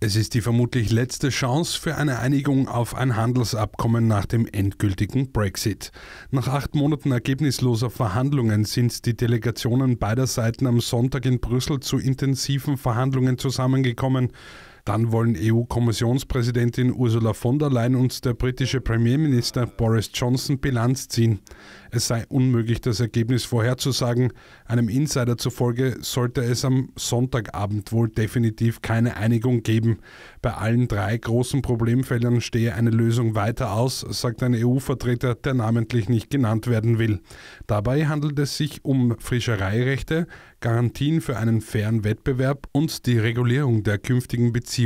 Es ist die vermutlich letzte Chance für eine Einigung auf ein Handelsabkommen nach dem endgültigen Brexit. Nach 8 Monaten ergebnisloser Verhandlungen sind die Delegationen beider Seiten am Sonntag in Brüssel zu intensiven Verhandlungen zusammengekommen. Dann wollen EU-Kommissionspräsidentin Ursula von der Leyen und der britische Premierminister Boris Johnson Bilanz ziehen. Es sei unmöglich, das Ergebnis vorherzusagen. Einem Insider zufolge sollte es am Sonntagabend wohl definitiv keine Einigung geben. Bei allen 3 großen Problemfeldern stehe eine Lösung weiter aus, sagt ein EU-Vertreter, der namentlich nicht genannt werden will. Dabei handelt es sich um Fischereirechte, Garantien für einen fairen Wettbewerb und die Regulierung der künftigen Beziehungen.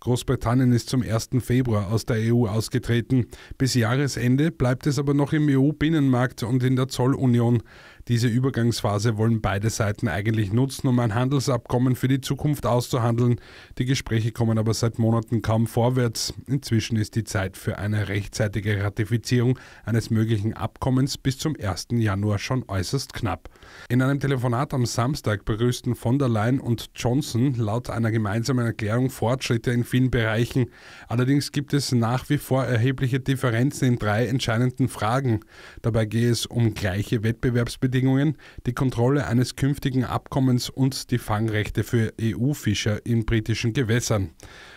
Großbritannien ist zum 1. Februar aus der EU ausgetreten. Bis Jahresende bleibt es aber noch im EU-Binnenmarkt und in der Zollunion. Diese Übergangsphase wollen beide Seiten eigentlich nutzen, um ein Handelsabkommen für die Zukunft auszuhandeln. Die Gespräche kommen aber seit Monaten kaum vorwärts. Inzwischen ist die Zeit für eine rechtzeitige Ratifizierung eines möglichen Abkommens bis zum 1. Januar schon äußerst knapp. In einem Telefonat am Samstag begrüßten von der Leyen und Johnson laut einer gemeinsamen Erklärung Fortschritte in vielen Bereichen. Allerdings gibt es nach wie vor erhebliche Differenzen in 3 entscheidenden Fragen. Dabei gehe es um gleiche Wettbewerbsbedingungen, die Kontrolle eines künftigen Abkommens und die Fangrechte für EU-Fischer in britischen Gewässern.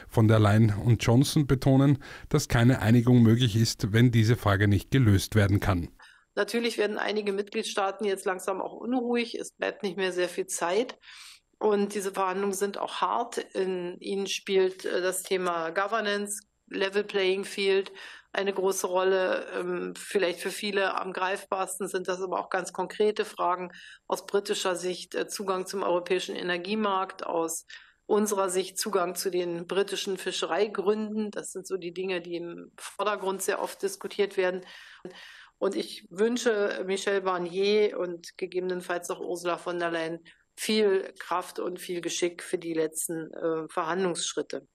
Von der Leyen und Johnson betonen, dass keine Einigung möglich ist, wenn diese Frage nicht gelöst werden kann. Natürlich werden einige Mitgliedstaaten jetzt langsam auch unruhig. Es bleibt nicht mehr sehr viel Zeit. Und diese Verhandlungen sind auch hart. In ihnen spielt das Thema Governance, Level Playing Field eine große Rolle. Vielleicht für viele am greifbarsten sind das aber auch ganz konkrete Fragen aus britischer Sicht, Zugang zum europäischen Energiemarkt, aus unserer Sicht Zugang zu den britischen Fischereigründen. Das sind so die Dinge, die im Vordergrund sehr oft diskutiert werden. Und ich wünsche Michel Barnier und gegebenenfalls auch Ursula von der Leyen viel Kraft und viel Geschick für die letzten Verhandlungsschritte.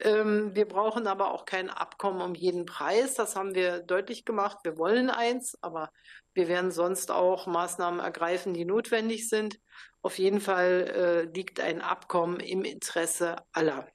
Wir brauchen aber auch kein Abkommen um jeden Preis. Das haben wir deutlich gemacht. Wir wollen eins, aber wir werden sonst auch Maßnahmen ergreifen, die notwendig sind. Auf jeden Fall liegt ein Abkommen im Interesse aller.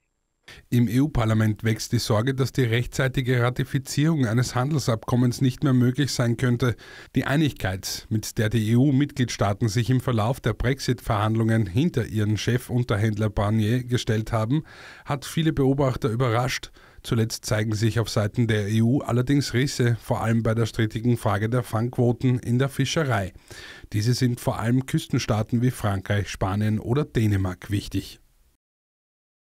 Im EU-Parlament wächst die Sorge, dass die rechtzeitige Ratifizierung eines Handelsabkommens nicht mehr möglich sein könnte. Die Einigkeit, mit der die EU-Mitgliedstaaten sich im Verlauf der Brexit-Verhandlungen hinter ihren Chefunterhändler Barnier gestellt haben, hat viele Beobachter überrascht. Zuletzt zeigen sich auf Seiten der EU allerdings Risse, vor allem bei der strittigen Frage der Fangquoten in der Fischerei. Diese sind vor allem Küstenstaaten wie Frankreich, Spanien oder Dänemark wichtig.